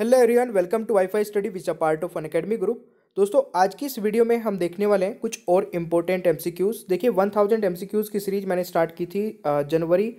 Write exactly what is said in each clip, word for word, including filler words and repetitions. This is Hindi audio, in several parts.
Hello everyone, welcome to wifi study which a part of Unacademy group. दोस्तों, आज की इस वीडियो में हम देखने वाले हैं कुछ और इम्पोर्टेंट एमसीक्यूज़। देखिए, वन थाउज़ेंड एमसीक्यूज़ की सीरीज मैंने स्टार्ट की थी जनवरी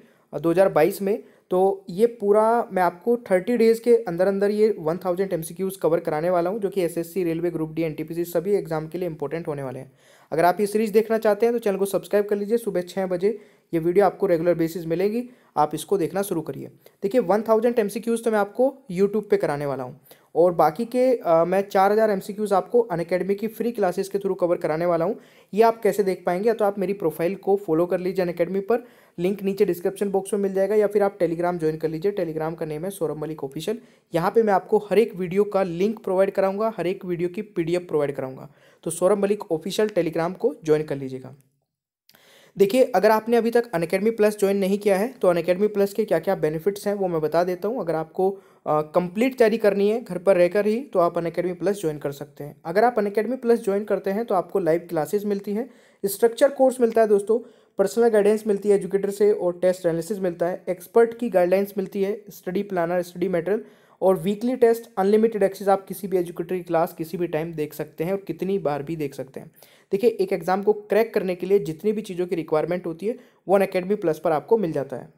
दो हज़ार बाईस में, तो ये पूरा मैं आपको थर्टी डेज़ के अंदर अंदर ये वन थाउज़ेंड एमसीक्यूज़ कवर कराने वाला हूँ, जो कि SSC, railway, group D, NTPC सभी एग्जाम के लिए इंपॉर्टेंट होने वाले हैं। अगर आप ये सीरीज़ देखना चाहते हैं तो चैनल को सब्सक्राइब कर लीजिए। सुबह छः बजे ये वीडियो आपको रेगुलर बेसिस मिलेगी, आप इसको देखना शुरू करिए। देखिए, वन थाउज़ेंड एमसीक्यूज़ तो मैं आपको यूट्यूब पे कराने वाला हूँ और बाकी के आ, मैं चार हज़ार एमसीक्यूज़ आपको अनअकैडमी की फ्री क्लासेस के थ्रू कवर कराने वाला हूँ। ये आप कैसे देख पाएंगे, तो आप मेरी प्रोफाइल को फॉलो कर लीजिए अनअकैडमी पर, लिंक नीचे डिस्क्रिप्शन बॉक्स में मिल जाएगा, या फिर आप टेलीग्राम ज्वाइन कर लीजिए। टेलीग्राम का नेम है सौरभ मलिक ऑफिशियल। यहाँ पे मैं आपको हर एक वीडियो का लिंक प्रोवाइड कराऊंगा, हर एक वीडियो की पीडीएफ प्रोवाइड कराऊंगा। तो सौरभ मलिक ऑफिशियल टेलीग्राम को ज्वाइन कर लीजिएगा। देखिए, अगर आपने अभी तक अनअकैडमी प्लस ज्वाइन नहीं किया है तो अनअकैडमी प्लस के क्या क्या बेनिफिट्स हैं वो मैं बता देता हूँ। अगर आपको कंप्लीट तैयारी करनी है घर पर रहकर ही, तो आप अनअकैडमी प्लस ज्वाइन कर सकते हैं। अगर आप अनअकैडमी प्लस ज्वाइन करते हैं तो आपको लाइव क्लासेस मिलती हैं, स्ट्रक्चर कोर्स मिलता है दोस्तों, पर्सनल गाइडेंस मिलती है एजुकेटर से और टेस्ट एनालिसिस मिलता है, एक्सपर्ट की गाइडलाइंस मिलती है, स्टडी प्लानर, स्टडी मटेरियल और वीकली टेस्ट, अनलिमिटेड एक्सेस। आप किसी भी एजुकेटर की क्लास किसी भी टाइम देख सकते हैं और कितनी बार भी देख सकते हैं। देखिए, एक एग्ज़ाम को क्रैक करने के लिए जितनी भी चीज़ों की रिक्वायरमेंट होती है वो अनअकैडमी प्लस पर आपको मिल जाता है।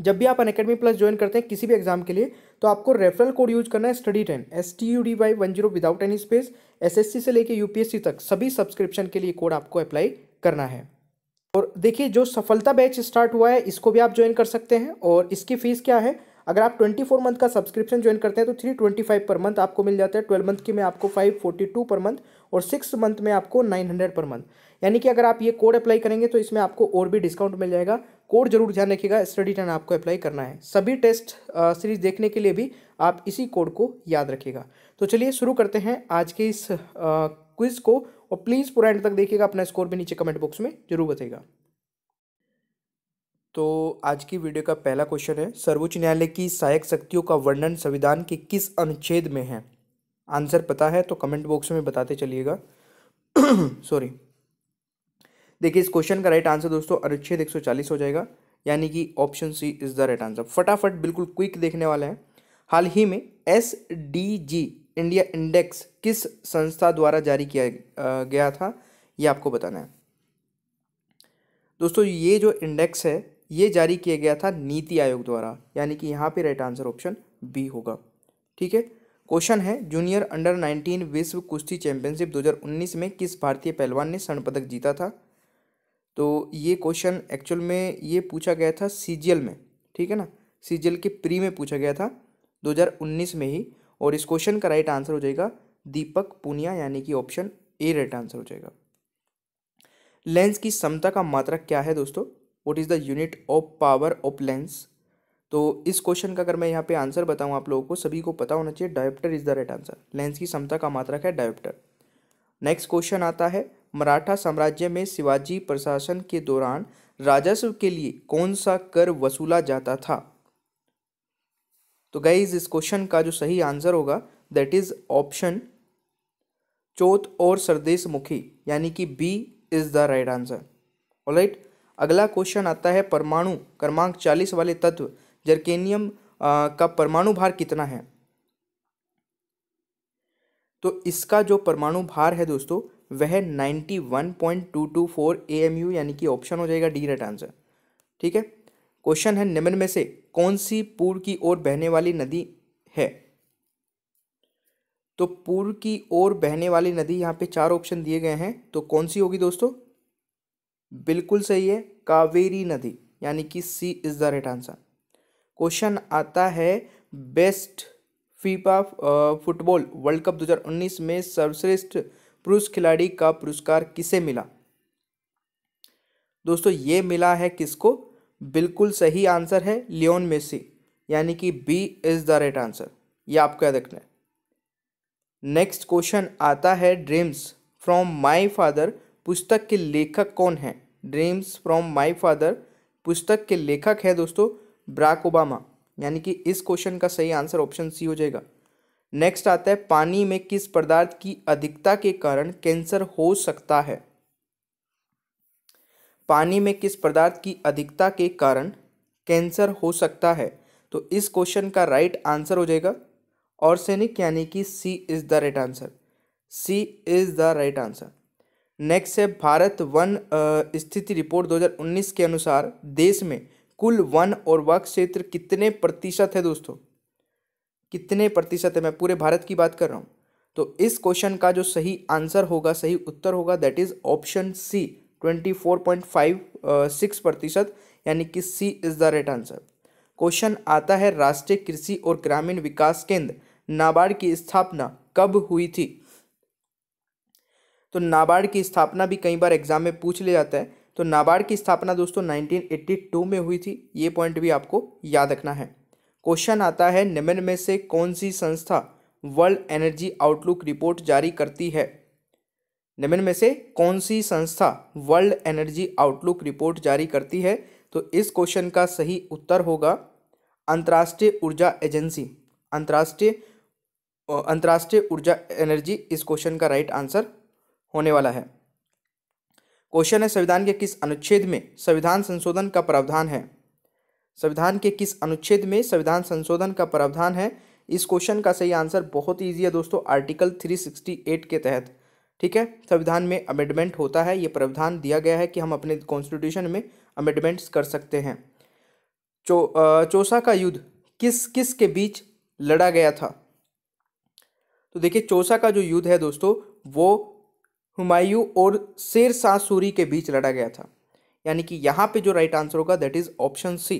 जब भी आप अनअकैडमी प्लस ज्वाइन करते हैं किसी भी एग्जाम के लिए, तो आपको रेफरल कोड यूज करना है study ten, S T U D Y one zero without any space. SSC से लेकर यूपीएससी तक सभी सब्सक्रिप्शन के लिए कोड आपको अप्लाई करना है। और देखिए, जो सफलता बैच स्टार्ट हुआ है इसको भी आप ज्वाइन कर सकते हैं और इसकी फीस क्या है, अगर आप ट्वेंटी फोर मंथ का सब्सक्रिप्शन ज्वाइन करते हैं तो three twenty five per month आपको मिल जाता है। ट्वेल्व मंथ की में आपको five forty two per month और सिक्स मंथ में आपको नाइन हंड्रेड पर मंथ, यानी कि अगर आप ये कोड अप्लाई करेंगे तो इसमें आपको और भी डिस्काउंट मिल जाएगा। कोड जरूर ध्यान रखिएगा, स्टडी टेन आपको अप्लाई करना है। सभी टेस्ट सीरीज देखने के लिए भी आप इसी कोड को याद रखिएगा। तो चलिए शुरू करते हैं आज के इस क्विज़ को और प्लीज़ पूरा एंड तक देखिएगा, अपना स्कोर भी नीचे कमेंट बॉक्स में जरूर बताइएगा। तो आज की वीडियो का पहला क्वेश्चन है, सर्वोच्च न्यायालय की सहायक शक्तियों का वर्णन संविधान के किस अनुच्छेद में है। आंसर पता है तो कमेंट बॉक्स में बताते चलिएगा। सॉरी, देखिए इस क्वेश्चन का राइट आंसर दोस्तों अनुच्छेद एक सौ चालीस हो जाएगा, यानी कि option C is the right answer. फटाफट बिल्कुल क्विक देखने वाला है। हाल ही में S D G India index किस संस्था द्वारा जारी किया गया था, ये आपको बताना है दोस्तों। ये जो इंडेक्स है ये जारी किया गया था नीति आयोग द्वारा, यानी कि यहाँ पे राइट आंसर ऑप्शन बी होगा। ठीक है, क्वेश्चन है, जूनियर अंडर नाइनटीन विश्व कुश्ती चैंपियनशिप दो हज़ार उन्नीस में किस भारतीय पहलवान ने स्वर्ण पदक जीता था। तो ये क्वेश्चन एक्चुअल में ये पूछा गया था सीजीएल में, ठीक है ना, सीजीएल के प्री में पूछा गया था दो हज़ार उन्नीस में ही, और इस क्वेश्चन का राइट आंसर हो जाएगा दीपक पुनिया, यानी कि ऑप्शन ए राइट आंसर हो जाएगा। लेंस की क्षमता का मात्रक क्या है दोस्तों, what is the unit of power of lens. तो इस क्वेश्चन का अगर मैं यहाँ पे आंसर बताऊँ आप लोगों को, सभी को पता होना चाहिए, dioptre is the right answer. Lens की क्षमता का मात्रक है डायोप्टर। नेक्स्ट क्वेश्चन आता है, मराठा साम्राज्य में शिवाजी प्रशासन के दौरान राजस्व के लिए कौन सा कर वसूला जाता था। तो गाइज, इस क्वेश्चन का जो सही आंसर होगा दैट इज ऑप्शन चौथ और सरदेश मुखी, यानी कि B is the right answer. Alright, अगला क्वेश्चन आता है, परमाणु क्रमांक चालीस वाले तत्व जर्केनियम का परमाणु भार कितना है। तो इसका जो परमाणु भार है दोस्तों वह ninety one point two two four AMU, यानी कि ऑप्शन हो जाएगा डी राइट आंसर। ठीक है, क्वेश्चन है, निम्न में से कौन सी पूर्व की ओर बहने वाली नदी है। तो पूर्व की ओर बहने वाली नदी यहाँ पे चार ऑप्शन दिए गए हैं, तो कौन सी होगी दोस्तों, बिल्कुल सही है कावेरी नदी, यानी कि C is the right answer. Question आता है, best FIFA football world cup दो हज़ार उन्नीस में सर्वश्रेष्ठ पुरुष खिलाड़ी का पुरस्कार किसे मिला। दोस्तों ये मिला है किसको, बिल्कुल सही आंसर है लियोन मेसी, यानी कि B is the right answer. ये आपको याद रखना है। नेक्स्ट क्वेश्चन आता है, ड्रीम्स फ्रॉम माय फादर पुस्तक के लेखक कौन हैं। ड्रीम्स फ्रॉम माय फादर पुस्तक के लेखक हैं दोस्तों बराक ओबामा, यानी कि इस क्वेश्चन का सही आंसर ऑप्शन सी हो जाएगा। नेक्स्ट आता है, पानी में किस पदार्थ की अधिकता के कारण कैंसर हो सकता है। पानी में किस पदार्थ की अधिकता के कारण कैंसर हो सकता है। तो इस क्वेश्चन का राइट आंसर हो जाएगा और सैनिक यानी कि C is the right answer, C is the right answer. Next है भारत वन स्थिति रिपोर्ट दो हज़ार उन्नीस के अनुसार देश में कुल वन और वाक क्षेत्र कितने प्रतिशत है दोस्तों, कितने प्रतिशत है? मैं पूरे भारत की बात कर रहा हूँ। तो इस क्वेश्चन का जो सही आंसर होगा, सही उत्तर होगा दैट इज़ ऑप्शन सी चौबीस पॉइंट पाँच छह प्रतिशत, यानी कि C is the right answer. Question आता है राष्ट्रीय कृषि और ग्रामीण विकास केंद्र नाबार्ड की स्थापना कब हुई थी? तो नाबार्ड की स्थापना भी कई बार एग्जाम में पूछ लिया जाता है। तो नाबार्ड की स्थापना दोस्तों उन्नीस सौ बयासी में हुई थी, ये पॉइंट भी आपको याद रखना है। क्वेश्चन आता है निम्न में से कौन सी संस्था वर्ल्ड एनर्जी आउटलुक रिपोर्ट जारी करती है? निम्न में से कौन सी संस्था वर्ल्ड एनर्जी आउटलुक रिपोर्ट जारी करती है? तो इस क्वेश्चन का सही उत्तर होगा अंतर्राष्ट्रीय ऊर्जा एजेंसी, अंतर्राष्ट्रीय अंतर्राष्ट्रीय ऊर्जा एनर्जी इस क्वेश्चन का राइट आंसर होने वाला है। क्वेश्चन है संविधान के किस अनुच्छेद में संविधान संशोधन का प्रावधान है? संविधान के किस अनुच्छेद में संविधान संशोधन का प्रावधान है? इस क्वेश्चन का सही आंसर बहुत ईजी है दोस्तों, आर्टिकल तीन सौ अड़सठ के तहत, ठीक है। संविधान में अमेंडमेंट होता है, ये प्रावधान दिया गया है कि हम अपने कॉन्स्टिट्यूशन में अमेंडमेंट्स कर सकते हैं। चो चोसा का युद्ध किस किस के बीच लड़ा गया था? तो देखिए चोसा का जो युद्ध है दोस्तों वो हुमायूं और शेर शाह सूरी के बीच लड़ा गया था, यानी कि यहाँ पे जो राइट आंसर होगा that is option C.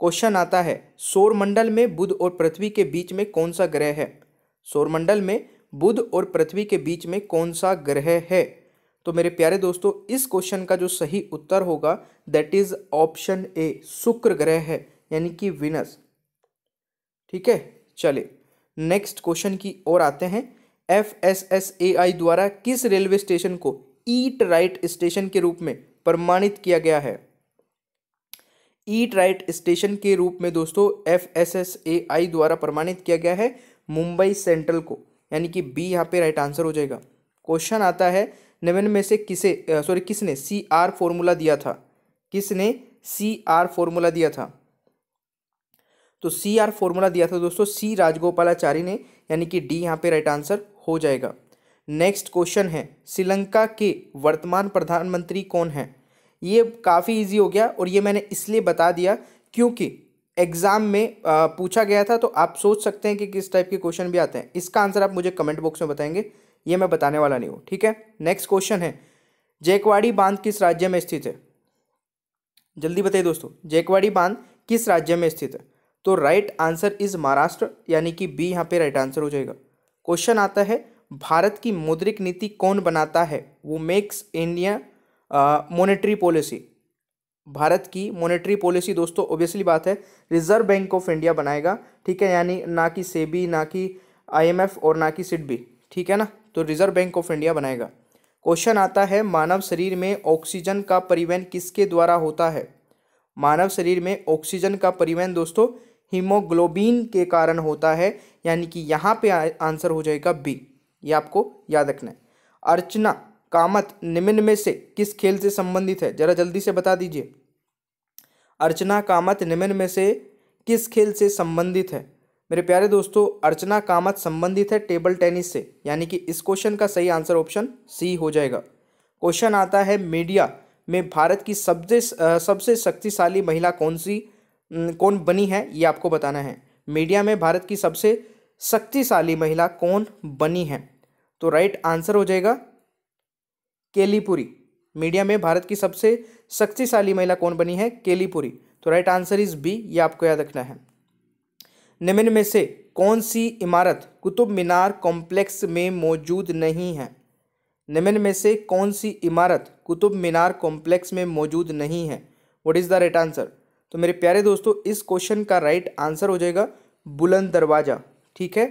Question आता है सौरमंडल में बुध और पृथ्वी के बीच में कौन सा ग्रह है? सौरमंडल में बुध और पृथ्वी के बीच में कौन सा ग्रह है? तो मेरे प्यारे दोस्तों इस क्वेश्चन का जो सही उत्तर होगा दैट इज़ ऑप्शन ए, शुक्र ग्रह है, यानी कि वीनस, ठीक है। चलिए नेक्स्ट क्वेश्चन की ओर आते हैं। F S S A I द्वारा किस रेलवे स्टेशन को ईट राइट स्टेशन के रूप में प्रमाणित किया गया है? ईट राइट स्टेशन के रूप में दोस्तों F S S A I द्वारा प्रमाणित किया गया है मुंबई सेंट्रल को, यानी कि बी यहाँ पे राइट आंसर हो जाएगा। क्वेश्चन आता है निम्न में से किसे सॉरी किसने सी आर फॉर्मूला दिया था? किसने सी आर फॉर्मूला दिया था? तो सी आर फॉर्मूला दिया था दोस्तों सी राजगोपालाचारी ने, यानी कि डी यहाँ पे राइट आंसर हो जाएगा। नेक्स्ट क्वेश्चन है श्रीलंका के वर्तमान प्रधानमंत्री कौन है? ये काफ़ी ईजी हो गया और ये मैंने इसलिए बता दिया क्योंकि एग्ज़ाम में पूछा गया था, तो आप सोच सकते हैं कि किस टाइप के क्वेश्चन भी आते हैं। इसका आंसर आप मुझे कमेंट बॉक्स में बताएंगे, ये मैं बताने वाला नहीं हूँ, ठीक है। नेक्स्ट क्वेश्चन है जयकवाड़ी बांध किस राज्य में स्थित है? जल्दी बताइए दोस्तों, जयकवाड़ी बांध किस राज्य में स्थित है? तो राइट आंसर इज महाराष्ट्र, यानी कि बी यहाँ पे राइट आंसर हो जाएगा। क्वेश्चन आता है भारत की मौद्रिक नीति कौन बनाता है? वो makes India monetary policy, Bharat की मॉनेटरी पॉलिसी दोस्तों ऑब्वियसली बात है रिजर्व बैंक ऑफ इंडिया बनाएगा, ठीक है, यानी ना कि सेबी, ना कि आई एम एफ और ना कि सिडबी, ठीक है ना, तो रिजर्व बैंक ऑफ इंडिया बनाएगा। क्वेश्चन आता है मानव शरीर में ऑक्सीजन का परिवहन किसके द्वारा होता है? मानव शरीर में ऑक्सीजन का परिवहन दोस्तों हीमोग्लोबिन के कारण होता है, यानी कि यहाँ पे आंसर हो जाएगा बी, ये आपको याद रखना है। अर्चना कामत निम्न में से किस खेल से संबंधित है? जरा जल्दी से बता दीजिए। अर्चना कामत निम्न में से किस खेल से संबंधित है? मेरे प्यारे दोस्तों अर्चना कामत संबंधित है टेबल टेनिस से, यानी कि इस क्वेश्चन का सही आंसर ऑप्शन सी हो जाएगा। क्वेश्चन आता है मीडिया में भारत की सबसे सबसे शक्तिशाली महिला कौन सी कौन बनी है? ये आपको बताना है। मीडिया में भारत की सबसे शक्तिशाली महिला कौन बनी है? तो राइट आंसर हो जाएगा केलीपुरी। मीडिया में भारत की सबसे शक्तिशाली महिला कौन बनी है? केलीपुरी। तो राइट आंसर इज बी, ये आपको याद रखना है। निम्न में से कौन सी इमारत कुतुब मीनार कॉम्प्लेक्स में मौजूद नहीं है? निम्न में से कौन सी इमारत कुतुब मीनार कॉम्प्लेक्स में मौजूद नहीं है? What is the right answer? तो मेरे प्यारे दोस्तों इस क्वेश्चन का राइट आंसर हो जाएगा बुलंद दरवाज़ा, ठीक है।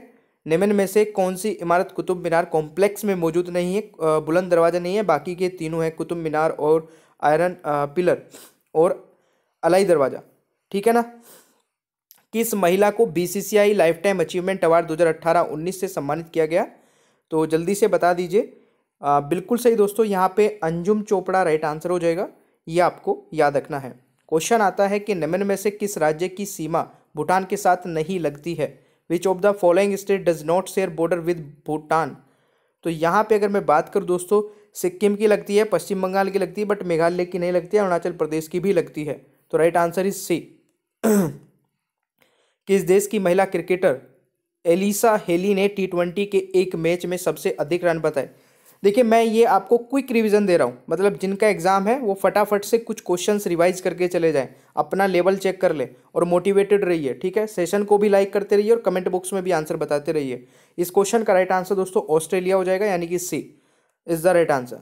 निम्न में से कौन सी इमारत कुतुब मीनार कॉम्प्लेक्स में मौजूद नहीं है? बुलंद दरवाज़ा नहीं है, बाकी के तीनों हैं कुतुब मीनार और आयरन पिलर और अलाई दरवाज़ा, ठीक है ना। किस महिला को B C C I lifetime achievement award दो हज़ार अठारह उन्नीस से सम्मानित किया गया? तो जल्दी से बता दीजिए। बिल्कुल सही दोस्तों, यहाँ पे अंजुम चोपड़ा राइट आंसर हो जाएगा, ये आपको याद रखना है। क्वेश्चन आता है कि निम्न में से किस राज्य की सीमा भूटान के साथ नहीं लगती है? Which of the following state does not share border with Bhutan. तो यहाँ पे अगर मैं बात करूँ दोस्तों, सिक्किम की लगती है, पश्चिम बंगाल की लगती है, बट मेघालय की नहीं लगती है, अरुणाचल प्रदेश की भी लगती है। तो राइट आंसर इज सी। किस देश की महिला क्रिकेटर एलिसा हेली ने टी ट्वेंटी के एक मैच में सबसे अधिक रन बताए। देखिए मैं ये आपको क्विक रिवीजन दे रहा हूँ, मतलब जिनका एग्जाम है वो फटाफट से कुछ क्वेश्चंस रिवाइज करके चले जाएं, अपना लेवल चेक कर लें और मोटिवेटेड रहिए। ठीक है, सेशन को भी लाइक करते रहिए और कमेंट बॉक्स में भी आंसर बताते रहिए। इस क्वेश्चन का राइट आंसर दोस्तों ऑस्ट्रेलिया हो जाएगा, यानी कि C is the right answer.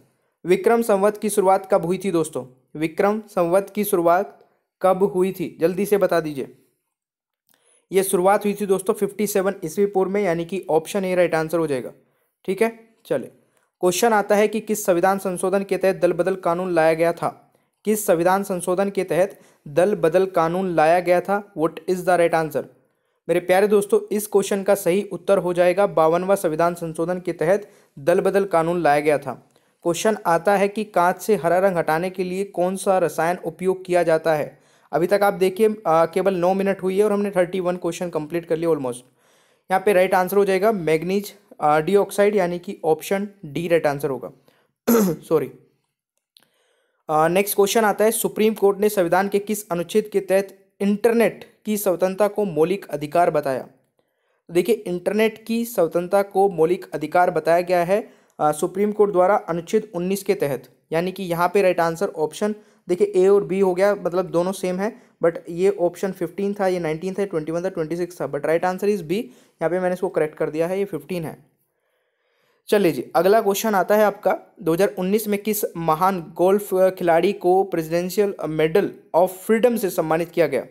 Vikram Samvat की शुरुआत कब हुई थी दोस्तों? विक्रम संवत की शुरुआत कब हुई थी जल्दी से बता दीजिए। ये शुरुआत हुई थी दोस्तों फिफ्टी सेवन ईस्वी पूर्व में, यानी कि ऑप्शन ए राइट आंसर हो जाएगा। ठीक है, चले क्वेश्चन आता है कि किस संविधान संशोधन के तहत दल बदल कानून लाया गया था। किस संविधान संशोधन के तहत दल बदल कानून लाया गया था? What is the right answer? मेरे प्यारे दोस्तों इस क्वेश्चन का सही उत्तर हो जाएगा बावनवा संविधान संशोधन के तहत दल बदल कानून लाया गया था। क्वेश्चन आता है कि कांच से हरा रंग हटाने के लिए कौन सा रसायन उपयोग किया जाता है। अभी तक आप देखिए केवल नौ मिनट हुई है और हमने थर्टी वन क्वेश्चन कंप्लीट कर लिए ऑलमोस्ट। यहाँ पे राइट आंसर हो जाएगा मैग्नीज डी ऑक्साइड, यानी कि ऑप्शन डी राइट आंसर होगा। सॉरी। नेक्स्ट क्वेश्चन आता है सुप्रीम कोर्ट ने संविधान के किस अनुच्छेद के तहत इंटरनेट की स्वतंत्रता को मौलिक अधिकार बताया। देखिए इंटरनेट की स्वतंत्रता को मौलिक अधिकार बताया गया है आ, सुप्रीम कोर्ट द्वारा अनुच्छेद उन्नीस के तहत, यानी कि यहाँ पे राइट आंसर ऑप्शन देखिए ए और बी हो गया, मतलब दोनों सेम है, बट ये ऑप्शन फिफ्टीन था, ये नाइनटीन था, ट्वेंटी वन था, ट्वेंटी सिक्स था, but right answer is B. यहाँ पे मैंने इसको करेक्ट कर दिया है, ये फिफ्टीन है। चलिए जी, अगला क्वेश्चन आता है आपका दो हज़ार उन्नीस में किस महान गोल्फ खिलाड़ी को प्रेसिडेंशियल मेडल ऑफ फ्रीडम से सम्मानित किया गया।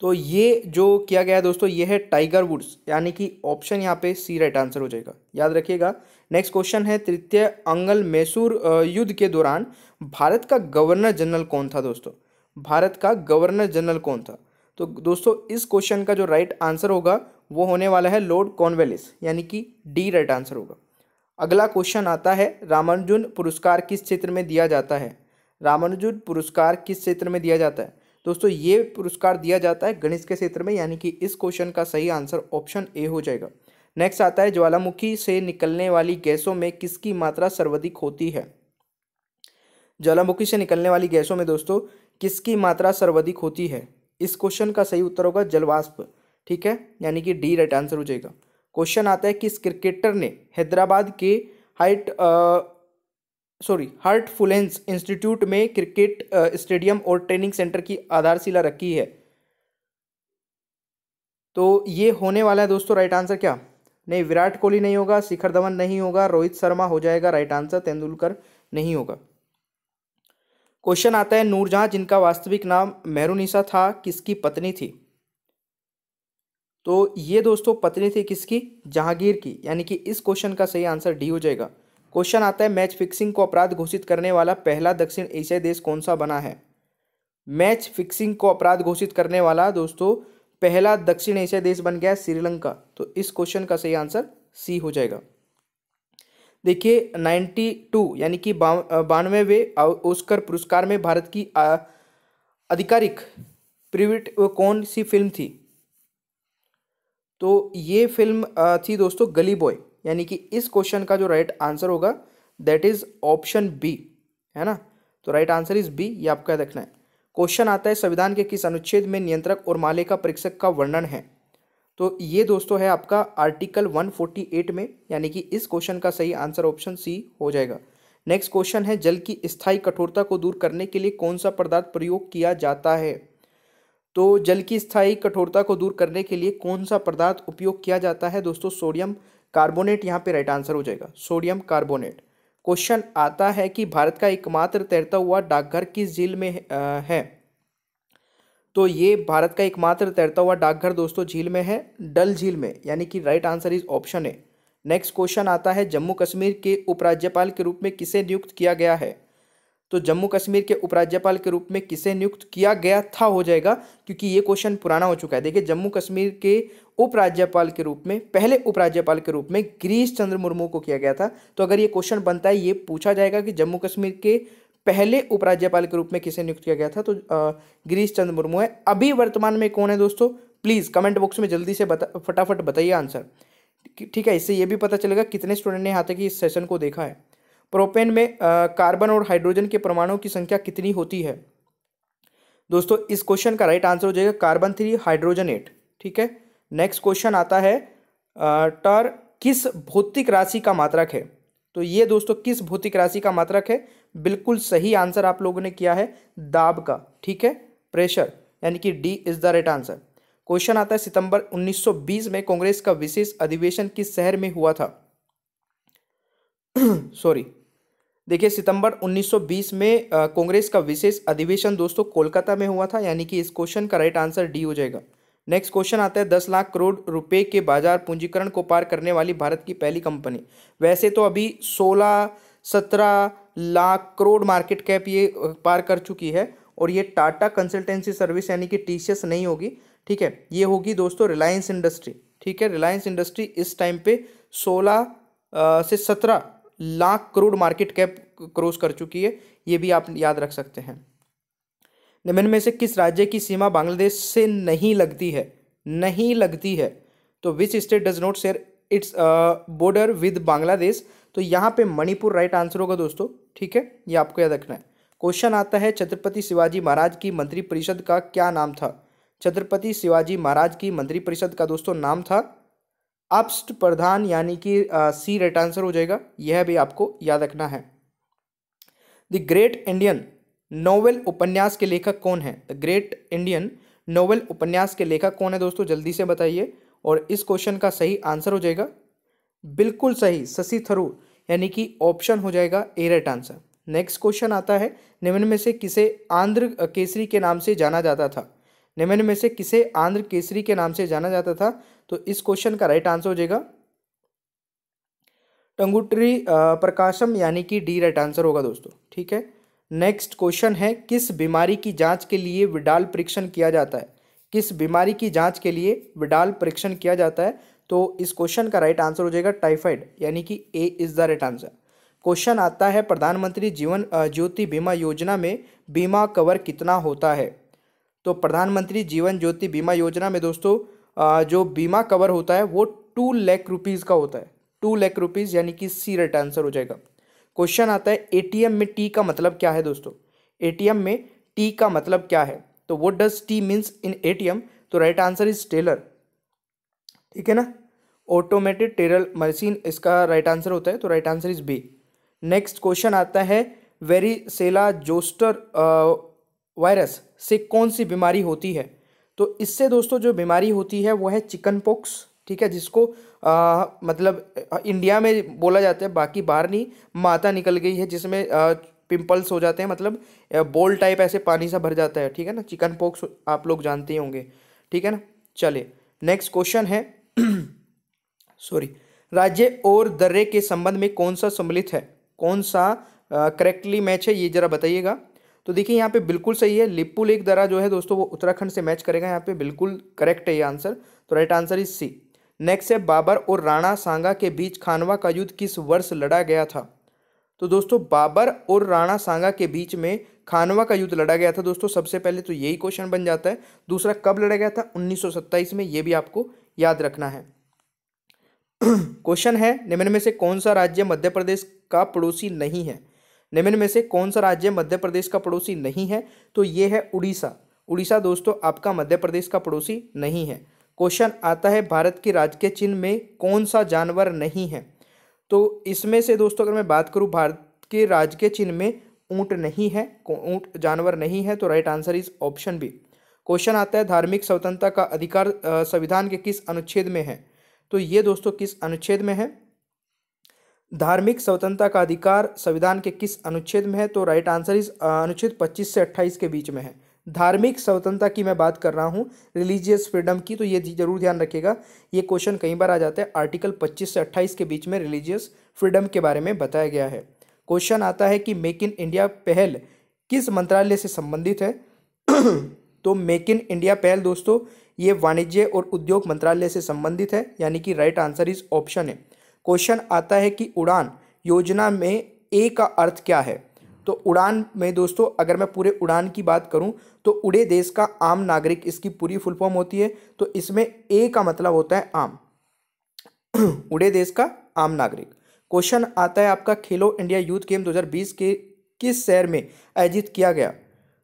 तो ये जो किया गया दोस्तों ये है टाइगर वुड्स, यानी कि ऑप्शन यहाँ पे सी राइट आंसर हो जाएगा, याद रखिएगा। नेक्स्ट क्वेश्चन है तृतीय अंगल मैसूर युद्ध के दौरान भारत का गवर्नर जनरल कौन था दोस्तों? भारत का गवर्नर जनरल कौन था? तो दोस्तों इस क्वेश्चन का जो राइट आंसर होगा वो होने वाला है लॉर्ड कॉर्नवालिस, यानी कि डी राइट आंसर होगा। अगला क्वेश्चन आता है रामानुजन पुरस्कार किस क्षेत्र में दिया जाता है। रामानुजन पुरस्कार किस क्षेत्र में दिया जाता है दोस्तों? ये पुरस्कार दिया जाता है गणित के क्षेत्र में, यानी कि इस क्वेश्चन का सही आंसर ऑप्शन ए हो जाएगा। नेक्स्ट आता है ज्वालामुखी से निकलने वाली गैसों में किसकी मात्रा सर्वाधिक होती है। ज्वालामुखी से निकलने वाली गैसों में दोस्तों किसकी मात्रा सर्वाधिक होती है? इस क्वेश्चन का सही उत्तर होगा जलवाष्प, ठीक है, यानी कि डी राइट आंसर हो जाएगा। क्वेश्चन आता है किस क्रिकेटर ने हैदराबाद के हाइट सॉरी हार्टफुलेंस इंस्टीट्यूट में क्रिकेट स्टेडियम और ट्रेनिंग सेंटर की आधारशिला रखी है। तो ये होने वाला है दोस्तों राइट आंसर क्या? नहीं, विराट कोहली नहीं होगा, शिखर धवन नहीं होगा, रोहित शर्मा हो जाएगा राइट आंसर, तेंदुलकर नहीं होगा। क्वेश्चन आता है नूरजहां जिनका वास्तविक नाम मेहरुनिसा था किसकी पत्नी थी। तो ये दोस्तों पत्नी थी किसकी? जहांगीर की, यानी कि इस क्वेश्चन का सही आंसर डी हो जाएगा। क्वेश्चन आता है मैच फिक्सिंग को अपराध घोषित करने वाला पहला दक्षिण एशियाई देश कौन सा बना है। मैच फिक्सिंग को अपराध घोषित करने वाला दोस्तों पहला दक्षिण एशियाई देश बन गया श्रीलंका। तो इस क्वेश्चन का सही आंसर सी हो जाएगा। देखिए बानवे यानी कि बानवेवें ऑस्कर पुरस्कार में भारत की आधिकारिक प्रीव्यूट कौन सी फिल्म थी। तो ये फिल्म थी दोस्तों गली बॉय, यानी कि इस क्वेश्चन का जो राइट आंसर होगा दैट इज ऑप्शन बी, है ना। तो राइट आंसर इज बी, ये आपका देखना है। क्वेश्चन आता है संविधान के किस अनुच्छेद में नियंत्रक और मालिका परीक्षक का वर्णन है। तो ये दोस्तों है आपका आर्टिकल एक सौ अड़तालीस में, यानी कि इस क्वेश्चन का सही आंसर ऑप्शन सी हो जाएगा। नेक्स्ट क्वेश्चन है जल की स्थायी कठोरता को दूर करने के लिए कौन सा पदार्थ प्रयोग किया जाता है। तो जल की स्थायी कठोरता को दूर करने के लिए कौन सा पदार्थ उपयोग किया जाता है दोस्तों? सोडियम कार्बोनेट, यहाँ पे राइट आंसर हो जाएगा, सोडियम कार्बोनेट। क्वेश्चन आता है कि भारत का एकमात्र तैरता हुआ डाकघर किस झील में है। तो ये भारत का एकमात्र तैरता हुआ डाकघर दोस्तों झील में है, डल झील में, यानी कि right answer is option A. Next question आता है जम्मू कश्मीर के उपराज्यपाल के रूप में किसे नियुक्त किया गया है। तो जम्मू कश्मीर के उपराज्यपाल के रूप में किसे नियुक्त किया गया था हो जाएगा, क्योंकि ये क्वेश्चन पुराना हो चुका है। देखिए जम्मू कश्मीर के उपराज्यपाल के रूप में पहले उपराज्यपाल के रूप में गिरीश चंद्र मुर्मू को किया गया था। तो अगर ये क्वेश्चन बनता है, ये पूछा जाएगा कि जम्मू कश्मीर के पहले उपराज्यपाल के रूप में किसे नियुक्त किया गया था, तो गिरीश चंद्र मुर्मू है। अभी वर्तमान में कौन है दोस्तों? प्लीज़ कमेंट बॉक्स में जल्दी से बता फटाफट बताइए आंसर, ठीक है। इससे ये भी पता चलेगा कितने स्टूडेंट ने यहाँ तक इस सेशन को देखा है। प्रोपेन में आ, कार्बन और हाइड्रोजन के परमाणुओं की संख्या कितनी होती है? दोस्तों इस क्वेश्चन का राइट आंसर हो जाएगा कार्बन थ्री हाइड्रोजन एट, ठीक है। नेक्स्ट क्वेश्चन आता है टर किस भौतिक राशि का मात्रक है? तो ये दोस्तों किस भौतिक राशि का मात्रक है, बिल्कुल सही आंसर आप लोगों ने किया है दाब का, ठीक है, प्रेशर, यानी कि D is the right answer. Question आता है सितंबर उन्नीस सौ बीस में कांग्रेस का विशेष अधिवेशन किस शहर में हुआ था? सॉरी, देखिए सितंबर उन्नीस सौ बीस में कांग्रेस का विशेष अधिवेशन दोस्तों कोलकाता में हुआ था, यानी कि इस क्वेश्चन का राइट आंसर डी हो जाएगा। नेक्स्ट क्वेश्चन आता है दस लाख करोड़ रुपए के बाजार पूंजीकरण को पार करने वाली भारत की पहली कंपनी। वैसे तो अभी सोलह सत्रह लाख करोड़ मार्केट कैप ये पार कर चुकी है और ये टाटा कंसल्टेंसी सर्विस यानी कि टीसीएस नहीं होगी, ठीक है, ये होगी दोस्तों रिलायंस इंडस्ट्री, ठीक है। रिलायंस इंडस्ट्री इस टाइम पे सोलह से सत्रह lakh crore market cap cross कर चुकी है, ये भी आप याद रख सकते हैं। निम्न में से किस राज्य की सीमा बांग्लादेश से नहीं लगती है? नहीं लगती है, तो which state does not share its border with Bangladesh? तो यहाँ पे मणिपुर राइट आंसर होगा दोस्तों, ठीक है, ये आपको याद रखना है। क्वेश्चन आता है छत्रपति शिवाजी महाराज की मंत्रिपरिषद का क्या नाम था? छत्रपति शिवाजी महाराज की मंत्रिपरिषद का दोस्तों नाम था अप्स्ट प्रधान, यानी कि सी राइट आंसर हो जाएगा, यह भी आपको याद रखना है। द ग्रेट इंडियन नोवेल उपन्यास के लेखक कौन है? द ग्रेट इंडियन नोवेल उपन्यास के लेखक कौन है दोस्तों, जल्दी से बताइए। और इस क्वेश्चन का सही आंसर हो जाएगा, बिल्कुल सही, शशि थरूर, यानी कि ऑप्शन हो जाएगा A right answer. Next question आता है निम्न में से किसे आंध्र केसरी के नाम से जाना जाता था? निम्न में से किसे आंध्र केसरी के नाम से जाना जाता था? तो इस क्वेश्चन का राइट आंसर हो जाएगा टंगुटरी प्रकाशम, यानी कि डी राइट आंसर होगा दोस्तों, ठीक है। नेक्स्ट क्वेश्चन है किस बीमारी की जांच के लिए विडाल परीक्षण किया जाता है? किस बीमारी की जांच के लिए विडाल परीक्षण किया जाता है? तो इस क्वेश्चन का राइट आंसर हो जाएगा टाइफाइड, यानी कि A is the right answer. Question आता है प्रधानमंत्री जीवन ज्योति बीमा योजना में बीमा कवर कितना होता है? तो प्रधानमंत्री जीवन ज्योति बीमा योजना में दोस्तों जो बीमा कवर होता है वो टू लाख रुपीज़ का होता है, टू लाख रुपीज़, यानी कि सी राइट आंसर हो जाएगा। क्वेश्चन आता है एटीएम में टी का मतलब क्या है दोस्तों? एटीएम में टी का मतलब क्या है? तो what does T means in ATM? तो राइट आंसर इज टेलर, ठीक है ना, ऑटोमेटेड टेलर मशीन इसका राइट आंसर होता है, तो right answer is B. Next question आता है वेरिसेला जोस्टर वायरस से कौन सी बीमारी होती है? तो इससे दोस्तों जो बीमारी होती है वो है चिकन पॉक्स, ठीक है, जिसको आ, मतलब इंडिया में बोला जाता है, बाकी बाहर नहीं, माता निकल गई है जिसमें आ, पिंपल्स हो जाते हैं, मतलब बॉल टाइप ऐसे पानी सा भर जाता है, ठीक है ना, चिकन पॉक्स आप लोग जानते होंगे, ठीक है ना। चले नेक्स्ट क्वेश्चन है सॉरी राज्य और दर्रे के संबंध में कौन सा सम्मिलित है? कौन सा करेक्टली मैच है ये जरा बताइएगा। तो देखिए यहाँ पे बिल्कुल सही है, लिप्पू लेक दर्रा जो है दोस्तों वो उत्तराखंड से मैच करेगा, यहाँ पे बिल्कुल करेक्ट है ये आंसर, तो right answer is C. Next है बाबर और राणा सांगा के बीच खानवा का युद्ध किस वर्ष लड़ा गया था? तो दोस्तों बाबर और राणा सांगा के बीच में खानवा का युद्ध लड़ा गया था दोस्तों, सबसे पहले तो यही क्वेश्चन बन जाता है। दूसरा कब लड़ा गया था? उन्नीस सौ सत्ताईस में, ये भी आपको याद रखना है। क्वेश्चन है निम्न में से कौन सा राज्य मध्य प्रदेश का पड़ोसी नहीं है? निम्न में से कौन सा राज्य मध्य प्रदेश का पड़ोसी नहीं है? तो ये है उड़ीसा। उड़ीसा दोस्तों आपका मध्य प्रदेश का पड़ोसी नहीं है। क्वेश्चन आता है भारत के राजकीय चिन्ह में कौन सा जानवर नहीं है? तो इसमें से दोस्तों अगर मैं बात करूं भारत के राजकीय चिन्ह में ऊंट नहीं है, ऊंट जानवर नहीं है, तो right answer is option B. Question आता है धार्मिक स्वतंत्रता का अधिकार संविधान के किस अनुच्छेद में है? तो ये दोस्तों किस अनुच्छेद में है? धार्मिक स्वतंत्रता का अधिकार संविधान के किस अनुच्छेद में है? तो राइट आंसर इज अनुच्छेद पच्चीस से अट्ठाईस के बीच में है। धार्मिक स्वतंत्रता की मैं बात कर रहा हूँ, रिलीजियस फ्रीडम की, तो ये जरूर ध्यान रखिएगा, ये क्वेश्चन कई बार आ जाता है। आर्टिकल पच्चीस से अट्ठाईस के बीच में रिलीजियस फ्रीडम के बारे में बताया गया है। क्वेश्चन आता है कि मेक इन इंडिया पहल किस मंत्रालय से संबंधित है? तो मेक इन इंडिया पहल दोस्तों ये वाणिज्य और उद्योग मंत्रालय से संबंधित है, यानी कि राइट आंसर इज ऑप्शन है। क्वेश्चन आता है कि उड़ान योजना में ए का अर्थ क्या है? तो उड़ान में दोस्तों अगर मैं पूरे उड़ान की बात करूं तो उड़े देश का आम नागरिक इसकी पूरी फुल फॉर्म होती है। तो इसमें ए का मतलब होता है आम, उड़े देश का आम नागरिक। क्वेश्चन आता है आपका खेलो इंडिया यूथ गेम दो हज़ार बीस के किस शहर में आयोजित किया गया।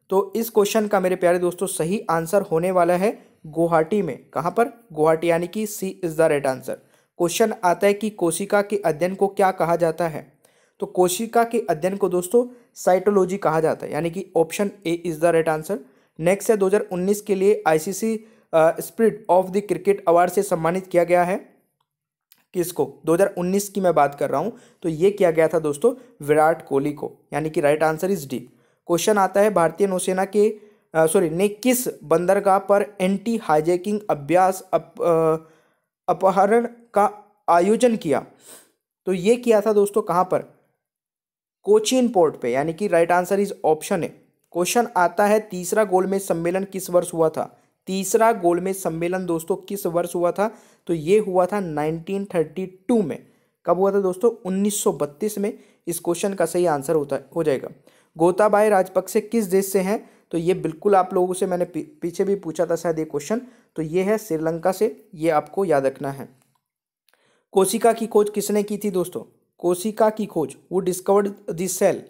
तो इस क्वेश्चन का मेरे प्यारे दोस्तों सही आंसर होने वाला है गुवाहाटी में। कहाँ पर? गुवाहाटी, यानी कि C is the right answer. Question आता है कि कोशिका के अध्ययन को क्या कहा जाता है। तो कोशिका के अध्ययन को दोस्तों साइटोलॉजी कहा जाता है, यानी कि option A is the right answer. Next है दो हज़ार उन्नीस के लिए ICC spirit of the cricket award से सम्मानित किया गया है। किसको? दो हज़ार उन्नीस की मैं बात कर रहा हूं, तो ये किया गया था दोस्तों विराट कोहली को, यानी कि right answer is D. Question आता है भारतीय नौसेना के सॉरी ने किस बंदरगाह पर एंटी हाईजैकिंग अभ्यास अप, आ, अपहरण का आयोजन किया। तो ये किया था दोस्तों कहाँ पर? कोचीन पोर्ट पे, यानी कि right answer is option A. Question आता है तीसरा गोलमेज सम्मेलन किस वर्ष हुआ था। तीसरा गोलमेज सम्मेलन दोस्तों किस वर्ष हुआ था? तो ये हुआ था उन्नीस सौ बत्तीस में। कब हुआ था दोस्तों? उन्नीस सौ बत्तीस में। इस क्वेश्चन का सही आंसर होता हो जाएगा। गोताबाय राजपक्षे किस देश से हैं? तो ये बिल्कुल आप लोगों से मैंने पीछे भी पूछा था शायद ये क्वेश्चन, तो ये है श्रीलंका से, ये आपको याद रखना है। कोशिका की खोज किसने की थी दोस्तों? कोशिका की खोज वो डिस्कवर्ड द सेल,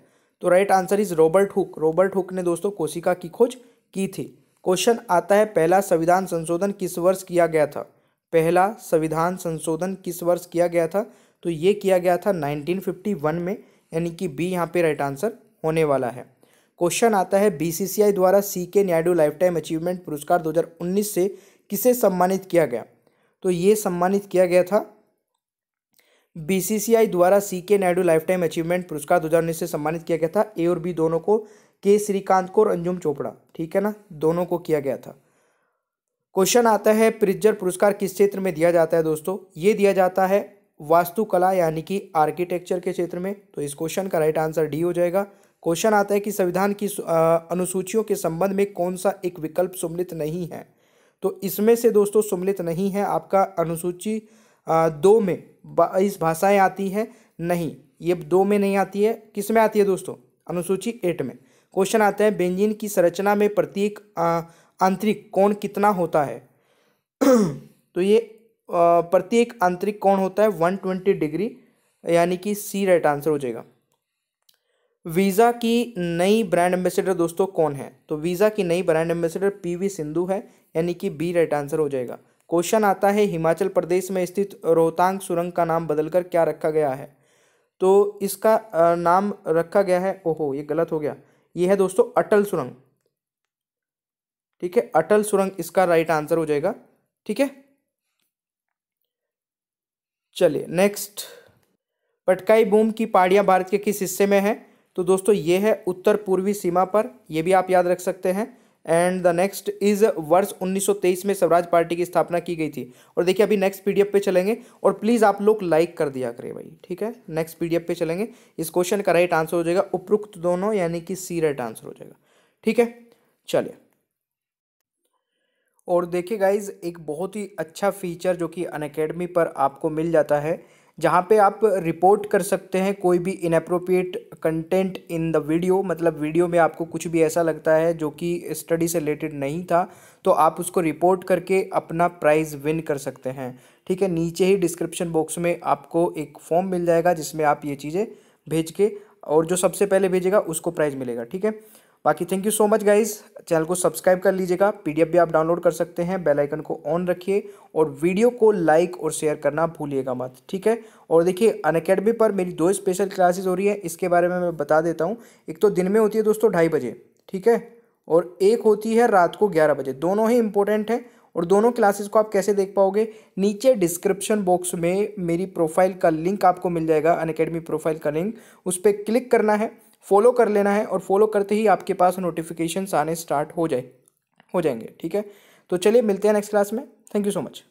तो right answer is Robert Hooke. Robert Hooke ने दोस्तों कोशिका की खोज की थी। क्वेश्चन आता है पहला संविधान संशोधन किस वर्ष किया गया था। पहला संविधान संशोधन किस वर्ष किया गया था? तो ये किया गया था उन्नीस सौ इक्यावन में, यानी कि बी यहाँ पे राइट आंसर होने वाला है। क्वेश्चन आता है बीसीसीआई द्वारा सी के नायडू लाइफ टाइम अचीवमेंट पुरस्कार दो हज़ार उन्नीस से किसे सम्मानित किया गया। तो ये सम्मानित किया गया था बीसीसीआई द्वारा सी के नायडू लाइफ टाइम अचीवमेंट पुरस्कार दो हज़ार उन्नीस से सम्मानित किया गया था। ए और बी दोनों को, के श्रीकांत को और अंजुम चोपड़ा, ठीक है ना, दोनों को किया गया था। क्वेश्चन आता है प्रिजर पुरस्कार किस क्षेत्र में दिया जाता है दोस्तों। ये दिया जाता है वास्तुकला, यानी कि आर्किटेक्चर के क्षेत्र में। तो इस क्वेश्चन का राइट आंसर डी हो जाएगा। क्वेश्चन आता है कि संविधान की अनुसूचियों के संबंध में कौन सा एक विकल्प सम्मिलित नहीं है। तो इसमें से दोस्तों सम्मिलित नहीं है आपका अनुसूची आ, दो में बाईस भाषाएं आती हैं, नहीं ये दो में नहीं आती है, किस में आती है दोस्तों? अनुसूची एट में। क्वेश्चन आता है बेंजीन की संरचना में प्रत्येक आंतरिक कोण कितना होता है। तो ये प्रत्येक आंतरिक कोण होता है एक सौ बीस डिग्री, यानी कि सी राइट आंसर हो जाएगा। वीज़ा की नई ब्रांड एम्बेसडर दोस्तों कौन है। तो वीज़ा की नई brand ambassador P V Sindhu है, यानी कि बी राइट आंसर हो जाएगा। क्वेश्चन आता है हिमाचल प्रदेश में स्थित रोहतांग सुरंग का नाम बदलकर क्या रखा गया है। तो इसका नाम रखा गया है, ओहो ये गलत हो गया, ये है दोस्तों अटल सुरंग, ठीक है, अटल सुरंग इसका राइट आंसर हो जाएगा, ठीक है। चलिए नेक्स्ट, पटकाई बूम की पहाड़ियाँ भारत के किस हिस्से में है। तो दोस्तों ये है उत्तर पूर्वी सीमा पर, ये भी आप याद रख सकते हैं। एंड द नेक्स्ट इज वर्ष उन्नीस सौ तेईस में स्वराज पार्टी की स्थापना की गई थी। और देखिए अभी नेक्स्ट पीडीएफ पे चलेंगे, और प्लीज़ आप लोग लाइक कर दिया करें भाई, ठीक है। नेक्स्ट पीडीएफ पे चलेंगे। इस क्वेश्चन का राइट आंसर हो जाएगा उपरोक्त दोनों, यानी कि सी राइट आंसर हो जाएगा, ठीक है। चलिए, और देखिए गाइज एक बहुत ही अच्छा फीचर जो कि अनअकैडमी पर आपको मिल जाता है, जहाँ पे आप रिपोर्ट कर सकते हैं कोई भी inappropriate content in the video. मतलब वीडियो में आपको कुछ भी ऐसा लगता है जो कि स्टडी से रिलेटेड नहीं था, तो आप उसको रिपोर्ट करके अपना प्राइज़ विन कर सकते हैं, ठीक है। नीचे ही डिस्क्रिप्शन बॉक्स में आपको एक फॉर्म मिल जाएगा जिसमें आप ये चीज़ें भेज के, और जो सबसे पहले भेजेगा उसको प्राइज़ मिलेगा, ठीक है। बाकी thank you so much guys, channel को सब्सक्राइब कर लीजिएगा, पीडीएफ भी आप डाउनलोड कर सकते हैं, बेल आइकन को ऑन रखिए, और वीडियो को लाइक और शेयर करना भूलिएगा मत, ठीक है। और देखिए अनअकैडमी पर मेरी दो स्पेशल क्लासेस हो रही है, इसके बारे में मैं बता देता हूँ। एक तो दिन में होती है दोस्तों ढाई बजे, ठीक है, और एक होती है रात को ग्यारह बजे। दोनों ही इंपॉर्टेंट हैं, और दोनों क्लासेस को आप कैसे देख पाओगे, नीचे डिस्क्रिप्शन बॉक्स में मेरी प्रोफाइल का लिंक आपको मिल जाएगा, अनअकैडमी प्रोफाइल का लिंक, उस पर क्लिक करना है, फॉलो कर लेना है, और फॉलो करते ही आपके पास नोटिफिकेशंस आने स्टार्ट हो जाए हो जाएंगे, ठीक है। तो चलिए मिलते हैं नेक्स्ट क्लास में, थैंक यू सो मच।